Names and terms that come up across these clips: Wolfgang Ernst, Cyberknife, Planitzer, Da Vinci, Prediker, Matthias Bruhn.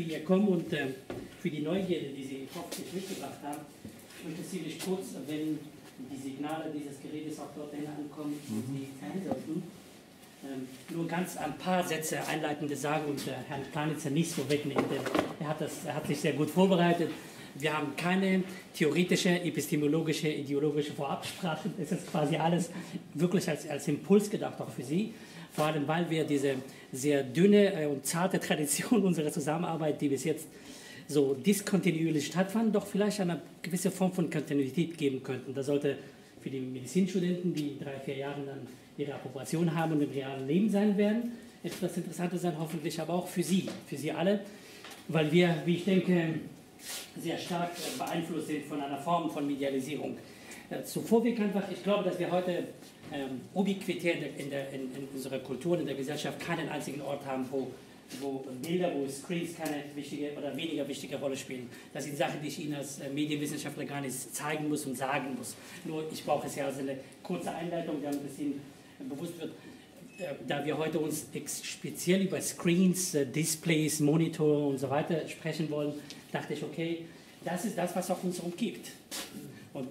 für Ihr Kommen und für die Neugierde, die Sie hoffentlich mitgebracht haben. Ich möchte Sie nicht kurz erwähnen, die Signale dieses Gerätes auch dort ankommen, wo Sie sein sollten. Nur ganz ein paar Sätze einleitende sagen und Herrn Planitzer nichts vorwegnehmen, denn er hat sich sehr gut vorbereitet. Wir haben keine theoretische, epistemologische, ideologische Vorabsprachen. Es ist quasi alles wirklich als Impuls gedacht, auch für Sie. Vor allem, weil wir diese sehr dünne und zarte Tradition unserer Zusammenarbeit, die bis jetzt so diskontinuierlich stattfand, doch vielleicht eine gewisse Form von Kontinuität geben könnten. Das sollte für die Medizinstudenten, die in 3, 4 Jahren dann ihre Approbation haben und im realen Leben sein werden, etwas Interessantes sein, hoffentlich, aber auch für Sie alle, weil wir, wie ich denke, sehr stark beeinflusst sind von einer Form von Medialisierung. Zuvor wir einfach, ich glaube, dass wir heute Ubiquität in unserer Kultur und in der Gesellschaft keinen einzigen Ort haben, wo Bilder, wo Screens keine wichtige oder weniger wichtige Rolle spielen. Das sind Sachen, die ich Ihnen als Medienwissenschaftler gar nicht zeigen muss und sagen muss. Nur ich brauche es ja als eine kurze Einleitung, damit es Ihnen bewusst wird, da wir heute uns speziell über Screens, Displays, Monitore und so weiter sprechen wollen, dachte ich, okay, das ist das, was auch uns umgibt. Und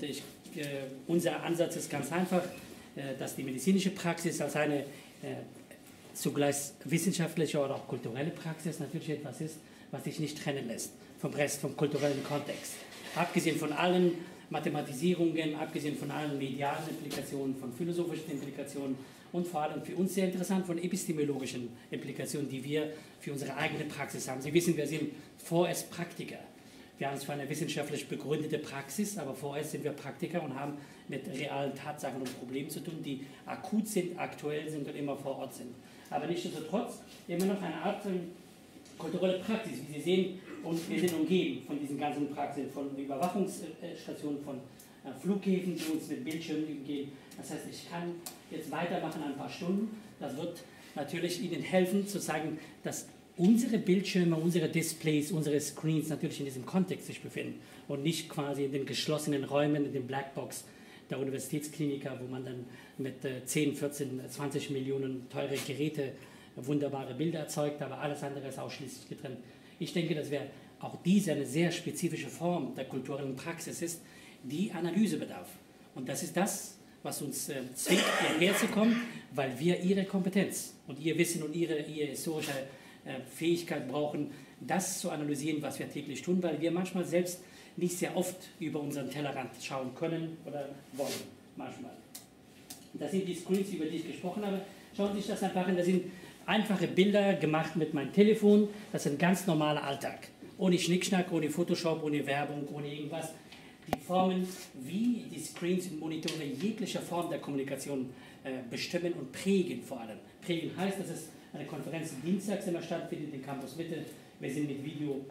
unser Ansatz ist ganz einfach, dass die medizinische Praxis als eine zugleich wissenschaftliche oder auch kulturelle Praxis natürlich etwas ist, was sich nicht trennen lässt vom Rest, vom kulturellen Kontext. Abgesehen von allen Mathematisierungen, abgesehen von allen medialen Implikationen, von philosophischen Implikationen und vor allem für uns sehr interessant von epistemologischen Implikationen, die wir für unsere eigene Praxis haben. Sie wissen, wir sind vorerst Praktiker. Wir haben zwar eine wissenschaftlich begründete Praxis, aber vorerst sind wir Praktiker und haben mit realen Tatsachen und Problemen zu tun, die akut sind, aktuell sind und immer vor Ort sind. Aber nichtsdestotrotz immer noch eine Art kulturelle Praxis, wie Sie sehen, und wir sind umgeben von diesen ganzen Praxen, von Überwachungsstationen, von Flughäfen, die uns mit Bildschirmen umgehen. Das heißt, ich kann jetzt weitermachen ein paar Stunden. Das wird natürlich Ihnen helfen, zu sagen, dass unsere Bildschirme, unsere Displays, unsere Screens natürlich in diesem Kontext sich befinden und nicht quasi in den geschlossenen Räumen, in den Blackbox der Universitätskliniker, wo man dann mit 10, 14, 20 Millionen teure Geräte wunderbare Bilder erzeugt, aber alles andere ist ausschließlich getrennt. Ich denke, dass wir auch diese eine sehr spezifische Form der kulturellen Praxis ist, die Analyse bedarf. Und das ist das, was uns zwingt, hierher zu kommen, weil wir Ihre Kompetenz und Ihr Wissen und Ihre historische Fähigkeit brauchen, das zu analysieren, was wir täglich tun, weil wir manchmal selbst nicht sehr oft über unseren Tellerrand schauen können oder wollen, manchmal. Das sind die Screens, über die ich gesprochen habe. Schauen Sie sich das einfach an, das sind einfache Bilder gemacht mit meinem Telefon, das ist ein ganz normaler Alltag. Ohne Schnickschnack, ohne Photoshop, ohne Werbung, ohne irgendwas. Die Formen, wie die Screens und Monitore jegliche Form der Kommunikation bestimmen und prägen vor allem. Prägen heißt, dass es eine Konferenz dienstags immer stattfindet in Campus Mitte. Wir sind mit Video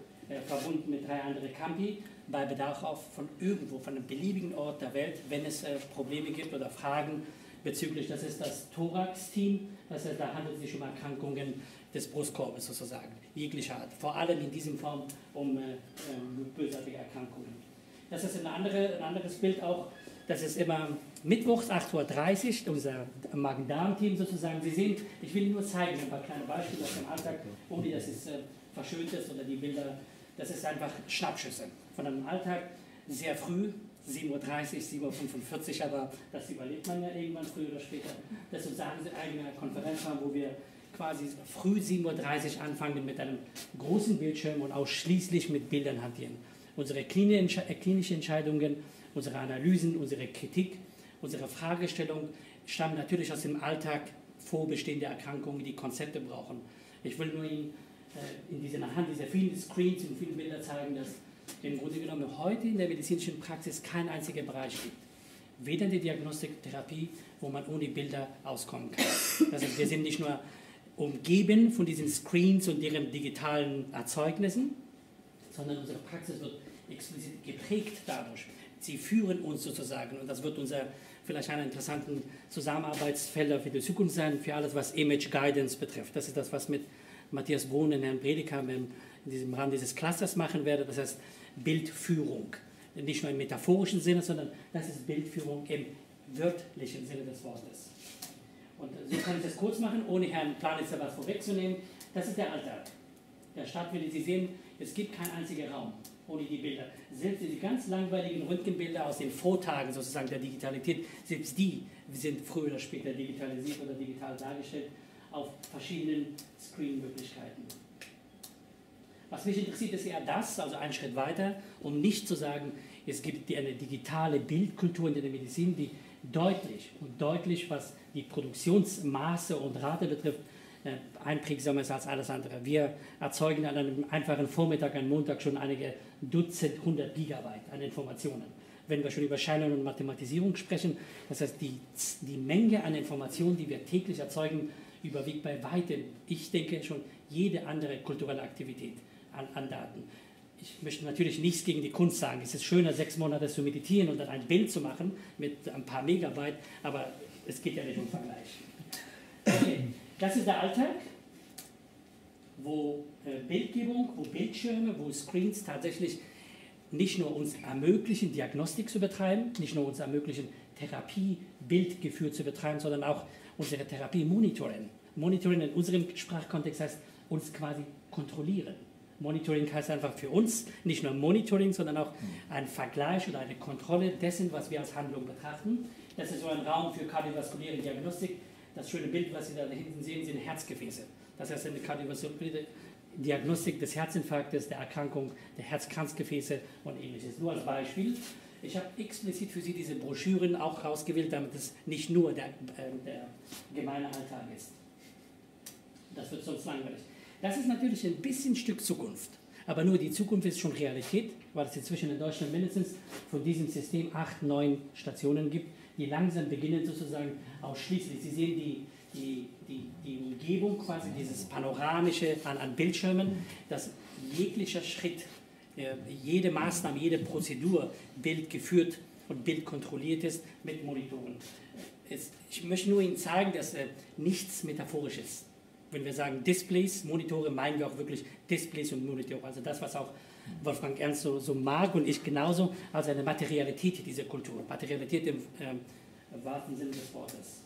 verbunden mit 3 anderen Campi, bei Bedarf auch von irgendwo, von einem beliebigen Ort der Welt, wenn es Probleme gibt oder Fragen bezüglich, das ist das Thorax-Team, das heißt, da handelt es sich um Erkrankungen des Brustkorbes sozusagen, jeglicher Art, vor allem in diesem Form um bösartige Erkrankungen. Das ist ein anderes Bild auch, das ist immer mittwochs 8:30 Uhr, unser Magen-Darm-Team sozusagen. Sie sehen, ich will Ihnen nur zeigen, ein paar kleine Beispiele aus dem Alltag, ohne dass es verschönt ist oder die Bilder, das ist einfach Schnappschüsse von einem Alltag, sehr früh, 7:30 Uhr, 7:45 Uhr, aber das überlebt man ja irgendwann früh oder später. Das ist unsere eigene Konferenz, wo wir quasi früh 7:30 Uhr anfangen mit einem großen Bildschirm und ausschließlich mit Bildern hantieren. Unsere klinischen Entscheidungen, unsere Analysen, unsere Kritik, unsere Fragestellung stammen natürlich aus dem Alltag vorbestehender Erkrankungen, die Konzepte brauchen. Ich will nur Ihnen anhand dieser vielen Screens und vielen Bilder zeigen, dass im Grunde genommen heute in der medizinischen Praxis kein einziger Bereich gibt. Weder die Diagnostik, Therapie, wo man ohne Bilder auskommen kann. Das heißt, wir sind nicht nur umgeben von diesen Screens und deren digitalen Erzeugnissen, sondern unsere Praxis wird explizit geprägt dadurch. Sie führen uns sozusagen und das wird unser vielleicht einer interessanten Zusammenarbeitsfelder für die Zukunft sein, für alles, was Image Guidance betrifft. Das ist das, was mit Matthias Bruhn und Herrn Prediker in diesem Rahmen dieses Clusters machen werde, das heißt Bildführung. Nicht nur im metaphorischen Sinne, sondern das ist Bildführung im wörtlichen Sinne des Wortes. Und so kann ich das kurz machen, ohne Herrn Planitzer was vorwegzunehmen. Das ist der Alltag. der stattfindet. Sie sehen, es gibt keinen einzigen Raum ohne die Bilder. Selbst diese ganz langweiligen Röntgenbilder aus den Vortagen sozusagen der Digitalität, selbst die sind früher oder später digitalisiert oder digital dargestellt auf verschiedenen Screen-Möglichkeiten. Was mich interessiert, ist eher das, also einen Schritt weiter, um nicht zu sagen, es gibt eine digitale Bildkultur in der Medizin, die deutlich und deutlich, was die Produktionsmaße und Rate betrifft, einprägsamer ist als alles andere. Wir erzeugen an einem einfachen Vormittag, an Montag schon einige Dutzend, 100 Gigabyte an Informationen. Wenn wir schon über Scheinern und Mathematisierung sprechen, das heißt, die Menge an Informationen, die wir täglich erzeugen, überwiegt bei weitem, ich denke, schon jede andere kulturelle Aktivität an Daten. Ich möchte natürlich nichts gegen die Kunst sagen. Es ist schöner, 6 Monate zu meditieren und dann ein Bild zu machen mit ein paar Megabyte, aber es geht ja nicht um Vergleich. Okay. Das ist der Alltag, wo Bildgebung, wo Bildschirme, wo Screens tatsächlich nicht nur uns ermöglichen, Diagnostik zu betreiben, nicht nur uns ermöglichen, Therapie bildgeführt zu betreiben, sondern auch unsere Therapie monitoren. Monitoring in unserem Sprachkontext heißt, uns quasi kontrollieren. Monitoring heißt einfach für uns nicht nur Monitoring, sondern auch ein Vergleich oder eine Kontrolle dessen, was wir als Handlung betrachten. Das ist so ein Raum für kardiovaskuläre Diagnostik. Das schöne Bild, was Sie da hinten sehen, sind Herzgefäße. Das heißt, eine kardiovaskuläre Diagnostik des Herzinfarktes, der Erkrankung der Herzkranzgefäße und ähnliches. Nur als Beispiel. Ich habe explizit für Sie diese Broschüren auch rausgewählt, damit es nicht nur der gemeine Alltag ist. Das wird sonst langweilig. Das ist natürlich ein bisschen ein Stück Zukunft. Aber nur die Zukunft ist schon Realität, weil es inzwischen in Deutschland mindestens von diesem System 8, 9 Stationen gibt, die langsam beginnen sozusagen ausschließlich. Sie sehen die Umgebung quasi, dieses panoramische an Bildschirmen, dass jeglicher Schritt, jede Maßnahme, jede Prozedur bildgeführt und bildkontrolliert ist mit Monitoren. Ich möchte nur Ihnen zeigen, dass nichts metaphorisch ist. Wenn wir sagen Displays, Monitore, meinen wir auch wirklich Displays und Monitore. Also das, was auch Wolfgang Ernst so mag und ich genauso, also eine Materialität dieser Kultur. Materialität im wahrsten Sinne des Wortes.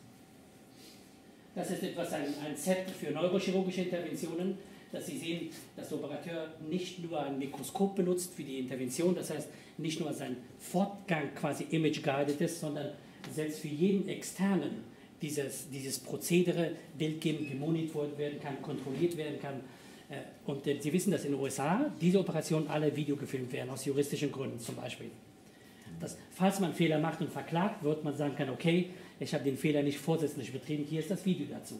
Das ist etwas, ein Set für neurochirurgische Interventionen, dass Sie sehen, dass der Operateur nicht nur ein Mikroskop benutzt für die Intervention, das heißt nicht nur sein Fortgang quasi image-guided ist, sondern selbst für jeden externen dieses Prozedere, bildgebend gemonitort werden kann, kontrolliert werden kann. Und Sie wissen, dass in den USA diese Operationen alle videogefilmt werden, aus juristischen Gründen zum Beispiel. Dass, falls man Fehler macht und verklagt wird, man sagen kann, okay, ich habe den Fehler nicht vorsätzlich betrieben, hier ist das Video dazu.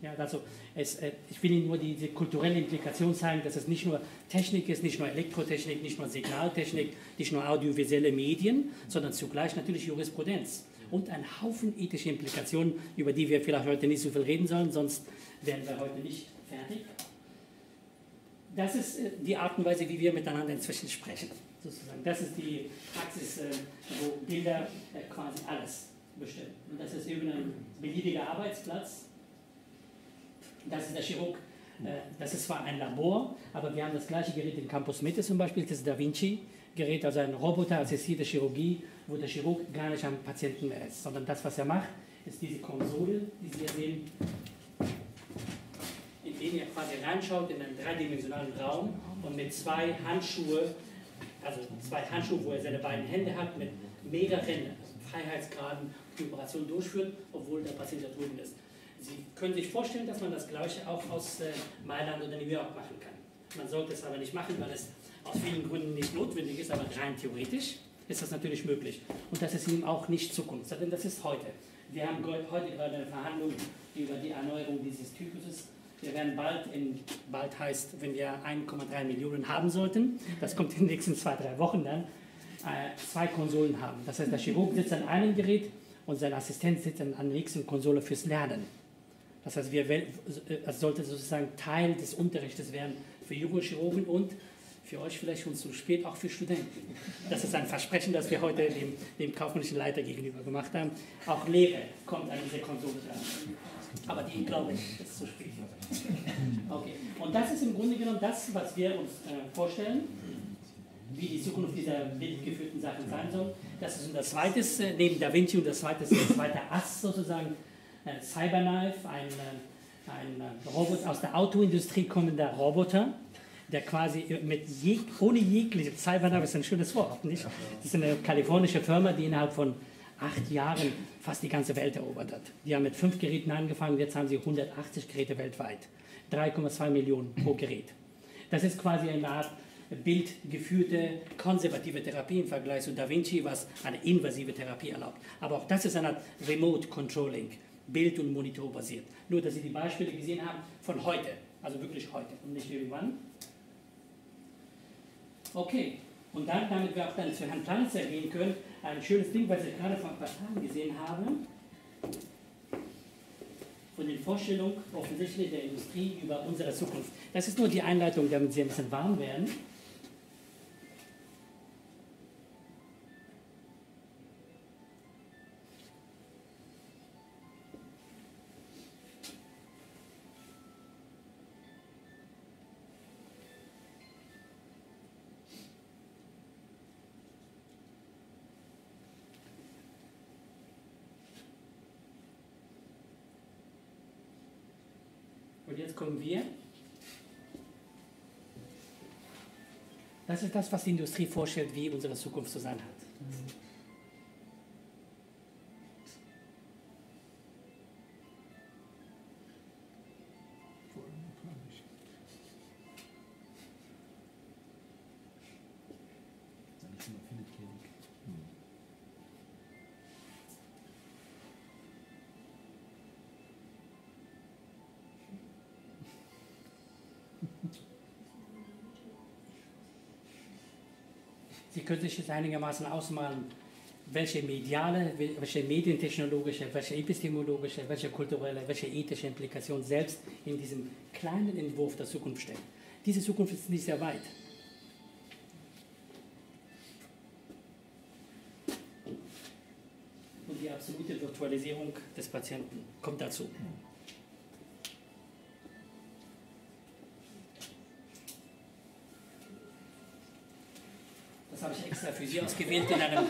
Ja, also ich will Ihnen nur diese kulturelle Implikation zeigen, dass es nicht nur Technik ist, nicht nur Elektrotechnik, nicht nur Signaltechnik, nicht nur audiovisuelle Medien, sondern zugleich natürlich Jurisprudenz. Und ein Haufen ethische Implikationen, über die wir vielleicht heute nicht so viel reden sollen, sonst wären wir heute nicht fertig. Das ist die Art und Weise, wie wir miteinander inzwischen sprechen, sozusagen. Das ist die Praxis, wo Bilder quasi alles bestimmen. Und das ist irgendein beliebiger Arbeitsplatz. Das ist der Chirurg. Das ist zwar ein Labor, aber wir haben das gleiche Gerät in Campus Mitte zum Beispiel, das Da Vinci. Gerät, also ein roboterassistierte Chirurgie, wo der Chirurg gar nicht am Patienten mehr ist, sondern das, was er macht, ist diese Konsole, die Sie hier sehen, in denen er quasi reinschaut in einen dreidimensionalen Raum und mit 2 Handschuhe, also 2 Handschuhe, wo er seine beiden Hände hat, mit mehreren Freiheitsgraden die Operation durchführt, obwohl der Patient da drüben ist. Sie können sich vorstellen, dass man das Gleiche auch aus Mailand oder New York machen kann. Man sollte es aber nicht machen, weil es aus vielen Gründen nicht notwendig ist, aber rein theoretisch ist das natürlich möglich. Und das ist eben auch nicht Zukunft, sondern das ist heute. Wir haben heute gerade eine Verhandlung über die Erneuerung dieses Typuses. Wir werden bald heißt, wenn wir 1,3 Millionen haben sollten, das kommt in den nächsten 2, 3 Wochen dann, 2 Konsolen haben. Das heißt, der Chirurg sitzt an einem Gerät und sein Assistent sitzt an der nächsten Konsole fürs Lernen. Das heißt, es sollte sozusagen Teil des Unterrichtes werden für Jugendchirurgen und für euch vielleicht schon zu spät, auch für Studenten. Das ist ein Versprechen, das wir heute dem kaufmännischen Leiter gegenüber gemacht haben. Auch Lehre kommt an diese Konsole dran. Aber die, glaube ich, ist zu spät. Okay. Und das ist im Grunde genommen das, was wir uns vorstellen, wie die Zukunft dieser bildgeführten Sachen sein soll. Das ist unser zweites, neben Da Vinci, und das zweite Ass sozusagen, Cyberknife, ein Robot aus der Autoindustrie kommender Roboter, der quasi ohne jegliche, Cyberknife ist ein schönes Wort, nicht? Das ist eine kalifornische Firma, die innerhalb von 8 Jahren fast die ganze Welt erobert hat. Die haben mit 5 Geräten angefangen, jetzt haben sie 180 Geräte weltweit. 3,2 Millionen pro Gerät. Das ist quasi eine Art bildgeführte, konservative Therapie im Vergleich zu Da Vinci, was eine invasive Therapie erlaubt. Aber auch das ist eine Art Remote Controlling, Bild- und Monitor basiert. Nur, dass Sie die Beispiele gesehen haben von heute, also wirklich heute und nicht irgendwann. Okay, und dann, damit wir auch dann zu Herrn Planitzer gehen können, ein schönes Ding, was ich gerade vor ein paar Tagen gesehen habe, von den Vorstellungen offensichtlich der Industrie über unsere Zukunft. Das ist nur die Einleitung, damit Sie ein bisschen warm werden. Und jetzt kommen wir. Das ist das, was die Industrie vorstellt, wie unsere Zukunft zu sein hat. Sie können sich jetzt einigermaßen ausmalen, welche mediale, welche medientechnologische, welche epistemologische, welche kulturelle, welche ethische Implikation selbst in diesem kleinen Entwurf der Zukunft steht. Diese Zukunft ist nicht sehr weit. Und die absolute Virtualisierung des Patienten kommt dazu. Das habe ich extra für Sie ausgewählt in einem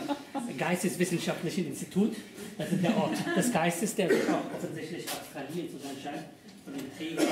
geisteswissenschaftlichen Institut. Das ist der Ort des Geistes, der sich auch offensichtlich abstrahieren zu sein scheint, von den Trägern